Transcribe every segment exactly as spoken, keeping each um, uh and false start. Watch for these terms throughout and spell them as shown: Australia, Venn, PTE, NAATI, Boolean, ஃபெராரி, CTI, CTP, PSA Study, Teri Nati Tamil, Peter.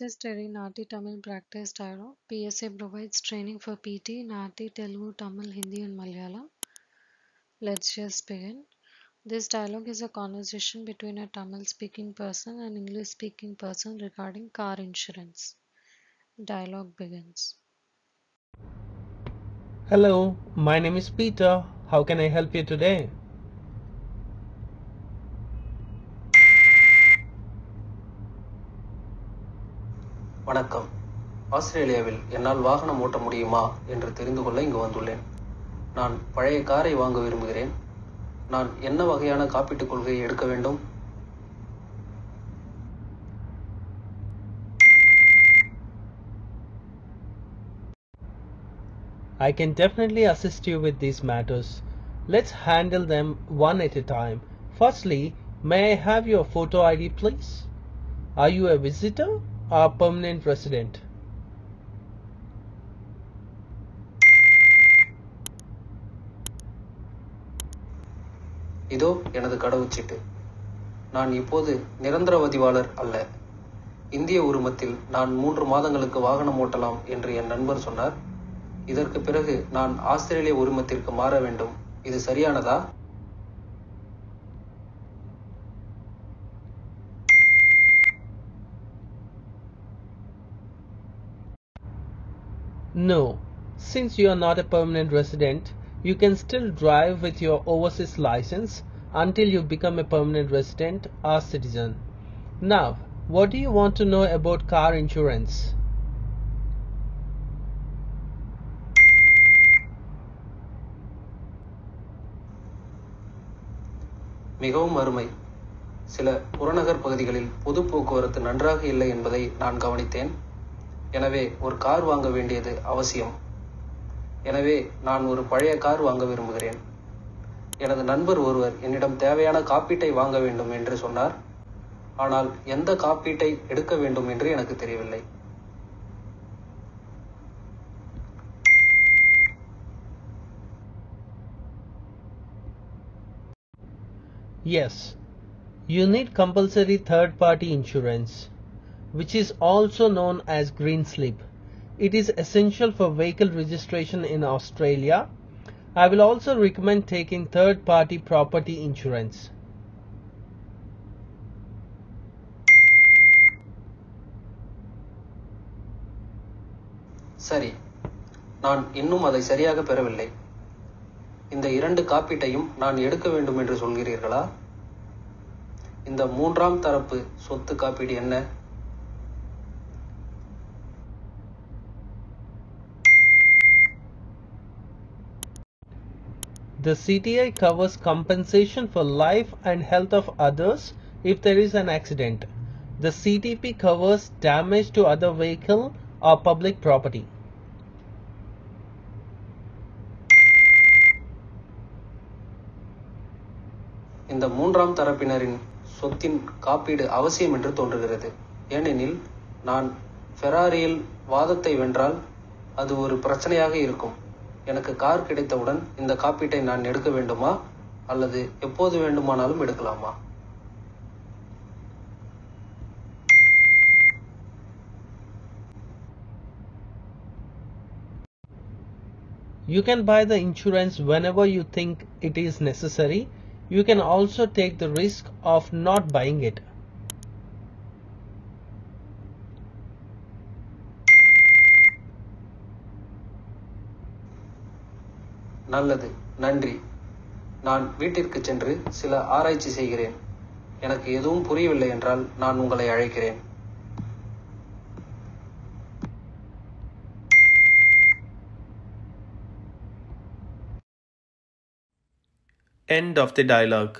This is Teri Nati Tamil Practice Tarot. P S A provides training for P T, Nati, Telugu, Tamil, Hindi and Malayalam. Let's just begin. This dialogue is a conversation between a Tamil speaking person and English speaking person regarding car insurance. Dialogue begins. Hello, my name is Peter. How can I help you today? வணக்கம். ஆஸ்திரேலியாவில் என்னால் வாகனம் ஓட்ட முடியுமா என்று தெரிந்து கொள்ள இங்கு வந்துள்ளேன். நான் பழைய காரை வாங்க விரும்புகிறேன். நான் என்ன வகையான காப்பீட்டுக் கொள்கையை எடுக்க வேண்டும்? I can definitely assist you with these matters. Let's handle them one at a time. Firstly, may I have your photo I D, please? Are you a visitor? Our permanent resident. இதோ எனது கடவுச்சீட்டு. நான் இப்போது நிரந்தரவாதியாளர் அல்ல. இந்திய உரிமத்தில் நான் மூன்று மாதங்களுக்கு வாகனம் ஓட்டலாம் என்று என் நண்பர் சொன்னார். இதற்கு பிறகு நான் ஆஸ்திரேலிய உரிமத்திற்கு மாற வேண்டும். இது சரியானதா? No, since you are not a permanent resident, you can still drive with your overseas license until you become a permanent resident or citizen. Now, what do you want to know about car insurance? மிகவும் அருமை. சில புறநகர் பகுதிகளில் பொது போக்குவரத்து நன்றாக இல்லை என்பதை நான் கவனித்தேன். எனவே ஒரு கார் வாங்க வேண்டியது அவசியம். எனவே நான் ஒரு பழைய கார் வாங்க விரும்புகிறேன். எனது நண்பர் ஒருவர் என்னிடம் தேவையான காப்பீட்டை வாங்க வேண்டும் என்று சொன்னார். ஆனால் எந்த காப்பீட்டை எடுக்க வேண்டும் என்று எனக்கு தெரியவில்லை. Yes, you need compulsory third party insurance, which is also known as green slip. It is essential for vehicle registration in Australia. I will also recommend taking third-party property insurance. சரி, நான் இன்னும் அதை சரியாக பெறவில்லை. இந்த இரண்டு காப்பீட்டையும் நான் எடுக்க வேண்டும் என்று சொல்கிறீர்களா? இந்த மூன்றாம் தரப்பு சொத்து காப்பீடு என்ன? The C T I covers compensation for life and health of others if there is an accident. The C T P covers damage to other vehicle or public property. இந்த மூன்றாம் தரப்பினரின் சொத்தின் காப்பீடு அவசியம் என்று தோன்றுகிறது. ஏனெனில் நான் ஃபெராரியில் வாதத்தை வென்றால் அது ஒரு பிரச்சனையாக இருக்கும். எனக்கு கார் கிடைத்தவுடன் இந்த காப்பீட்டை நான் எடுக்க வேண்டுமா அல்லது எப்போது வேண்டுமானாலும் எடுக்கலாமா? You can buy the insurance whenever you think it is necessary. You can also take the risk of not buying it. நல்லது, நன்றி. நான் வீட்டிற்கு சென்று சில ஆராய்ச்சி செய்கிறேன். எனக்கு எதுவும் புரியவில்லை என்றால் நான் உங்களை அழைக்கிறேன். End of the dialogue.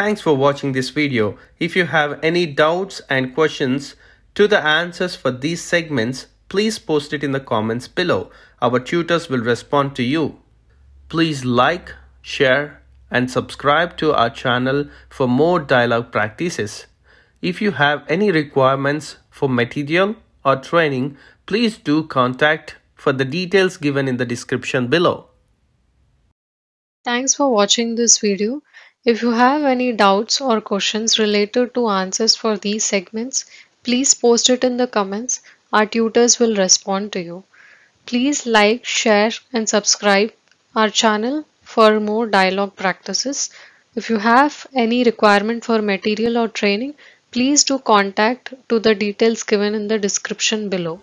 Thanks for watching this video. If you have any doubts and questions to the answers for these segments, please post it in the comments below. Our tutors will respond to you. Please like, share, and subscribe to our channel for more dialogue practices. If you have any requirements for material or training, please do contact for the details given in the description below. Thanks for watching this video. If you have any doubts or questions related to answers for these segments, please post it in the comments. Our tutors will respond to you. Please like, share and subscribe our channel for more dialogue practices. If you have any requirement for material or training, please do contact to the details given in the description below.